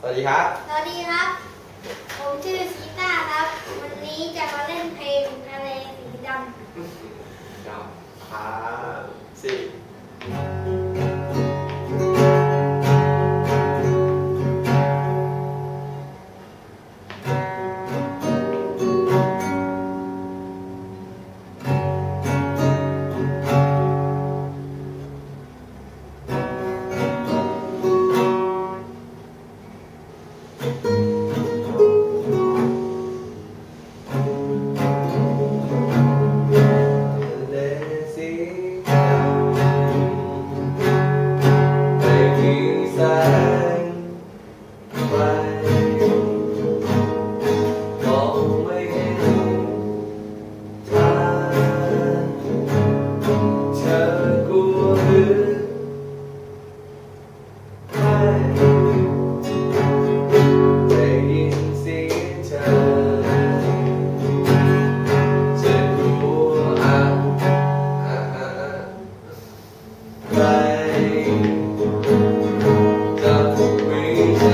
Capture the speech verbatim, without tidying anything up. สวัสดีครับสวัสดีครับผมชื่อซีต้าครับวันนี้จะมาเล่นเพลงทะเลสีดำดำห้าสี่Thank you.